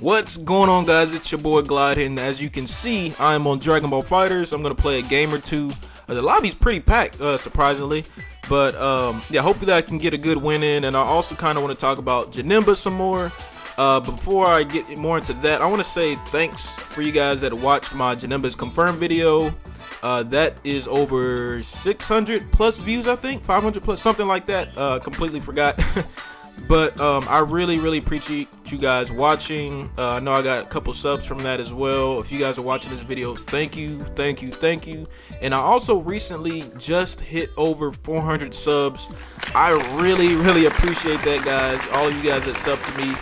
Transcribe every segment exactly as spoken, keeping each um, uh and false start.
What's going on, guys? It's your boy Glide, and as you can see, I'm on Dragon Ball FighterZ. I'm gonna play a game or two. Uh, the lobby's pretty packed, uh, surprisingly, but um, yeah, hopefully I can get a good win in. And I also kind of want to talk about Janemba some more. Uh, before I get more into that, I want to say thanks for you guys that watched my Janemba's Confirmed video. Uh, that is over six hundred plus views, I think, five hundred plus, something like that. Uh, completely forgot. But um, I really, really appreciate you guys watching. Uh, I know I got a couple subs from that as well. If you guys are watching this video, thank you, thank you, thank you. And I also recently just hit over four hundred subs. I really, really appreciate that, guys. All you guys that sub to me,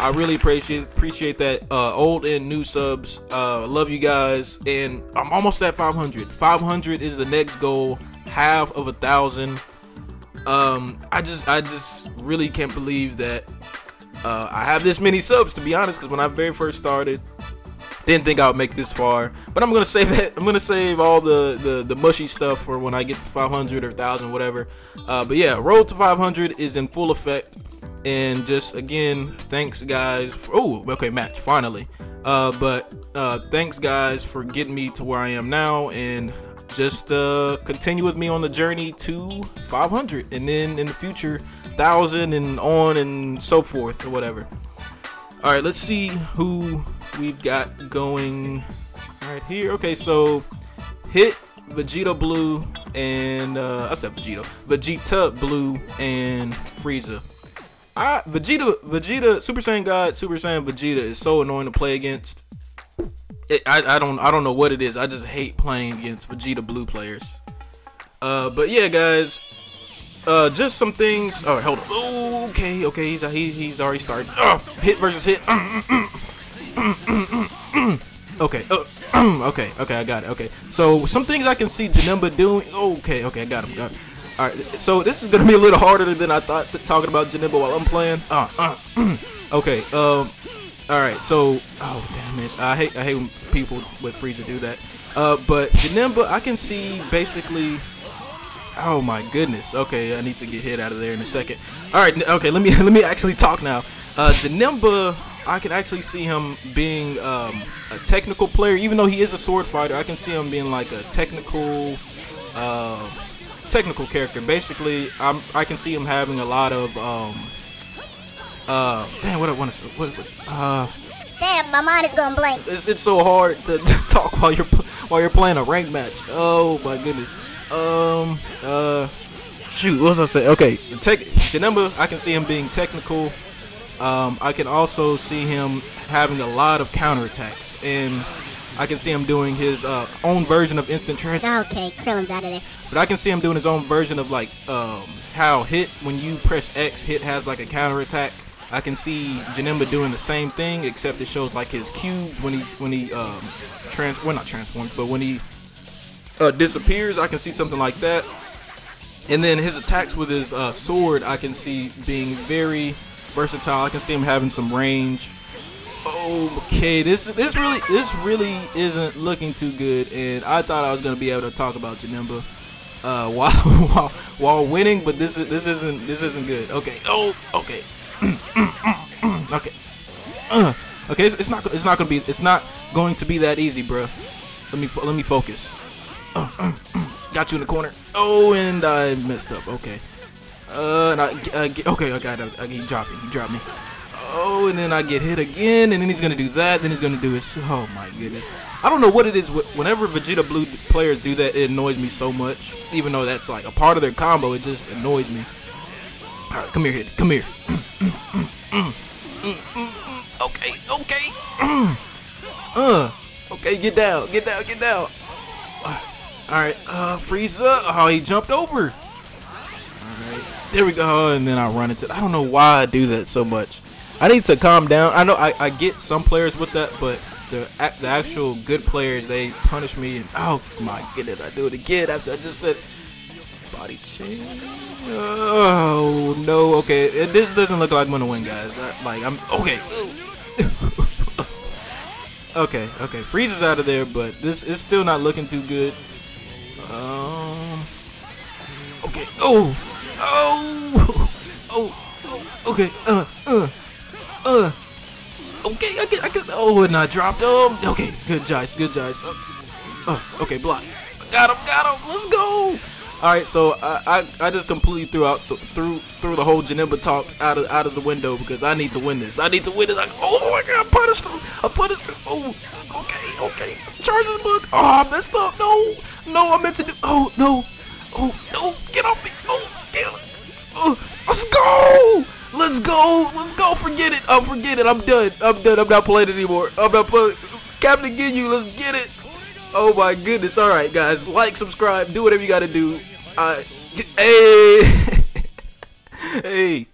I really appreciate appreciate that. Uh, old and new subs, uh, love you guys. And I'm almost at five hundred. five hundred is the next goal. Half of a thousand. um i just i just really can't believe that uh I have this many subs, to be honest, because when I very first started, didn't think I would make this far. But i'm gonna save that i'm gonna save all the the, the mushy stuff for when I get to five hundred or one thousand, whatever. Uh but yeah, road to five hundred is in full effect. And just again, thanks guys. Oh, okay, match finally. Uh but uh thanks guys for getting me to where I am now, and just uh continue with me on the journey to five hundred, and then in the future one thousand, and on and so forth, or whatever. All right, let's see who we've got going right here. Okay, so Hit, Vegeta Blue, and uh I said Vegeta Vegeta Blue and Frieza. I Vegeta Vegeta Super Saiyan God, Super Saiyan Vegeta is so annoying to play against. I, I don't I don't know what it is. I just hate playing against Vegeta Blue players. Uh, but yeah, guys, uh, just some things. Oh, hold on. Okay, okay, he's he, he's already started. Oh, Hit versus Hit. Okay, oh, okay, okay, I got it. Okay, so some things I can see Janemba doing. Okay, okay, I got him. Got him. All right, so this is gonna be a little harder than I thought, talking about Janemba while I'm playing. Uh, uh, okay, um. All right, so oh damn it, I hate I hate when people with Frieza do that. Uh, but Janemba, I can see basically. Oh my goodness. Okay, I need to get Hit out of there in a second. All right, okay, let me let me actually talk now. Uh, Janemba, I can actually see him being um, a technical player, even though he is a sword fighter. I can see him being like a technical, uh, technical character. Basically, I'm I can see him having a lot of. Um, Uh, damn, what I want to what, what uh, damn, my mind is going blank. It's, it's so hard to, to talk while you're while you're playing a ranked match. Oh my goodness. Um, uh, shoot, what was I saying? Okay, take Janemba. I can see him being technical. Um, I can also see him having a lot of counterattacks, and I can see him doing his uh, own version of instant trans. Okay, Krillin's out of there. But I can see him doing his own version of like um, how Hit, when you press X, Hit has like a counterattack. I can see Janemba doing the same thing, except it shows like his cubes when he when he um, trans well not transforms, but when he uh, disappears. I can see something like that, and then his attacks with his uh, sword I can see being very versatile. I can see him having some range. Okay, this this really this really isn't looking too good, and I thought I was gonna be able to talk about Janemba uh, while while while winning, but this is this isn't this isn't good. Okay, oh okay. okay uh, okay it's, it's not it's not gonna be it's not going to be that easy, bro. Let me let me focus. uh, uh, uh, got you in the corner. Oh, and I messed up. Okay, uh and I, I get, okay I got it. He dropped me. He dropped me oh, and then I get Hit again, and then he's gonna do that, then he's gonna do his. Oh my goodness, I don't know what it is. Whenever Vegeta Blue players do that, it annoys me so much, even though that's like a part of their combo. It just annoys me. All right, come here, Hit. Come here. Okay, okay. Uh, okay, get down, get down, get down. Uh, all right, uh, Frieza. Oh, he jumped over. All right, there we go. And then I run into. I don't know why I do that so much. I need to calm down. I know I, I get some players with that, but the the actual good players, they punish me. And oh my goodness, I do it again after I just said body change. Oh no! Okay, it, this doesn't look like I'm gonna win, guys. I, like I'm okay. Okay, okay. Frieza's out of there, but this is still not looking too good. Um. Okay. Oh. Oh. Oh. Oh. Okay. Uh. Uh. Uh. Okay. I guess. I guess. Oh, and I dropped him. Okay. Good, guys. Good, guys. Oh. Oh. Okay. Block. Got him. Got him. Let's go. All right. So I I, I just completely threw out th threw threw the whole Janemba talk out of out of the window because I need to win this. I need to win this. I, oh my God! I punished him. I punished him. Oh. Okay. Okay. Charges book. Oh, I messed up. No. No, I meant to do. Oh no! Oh no! Get off me! Oh damn! Oh, let's go! Let's go! Let's go! Forget it! Oh, forget it! I'm done! I'm done! I'm not playing anymore! I'm not playing. Captain Ginyu, let's get it! Oh my goodness! All right, guys, like, subscribe, do whatever you gotta do. I, hey, hey.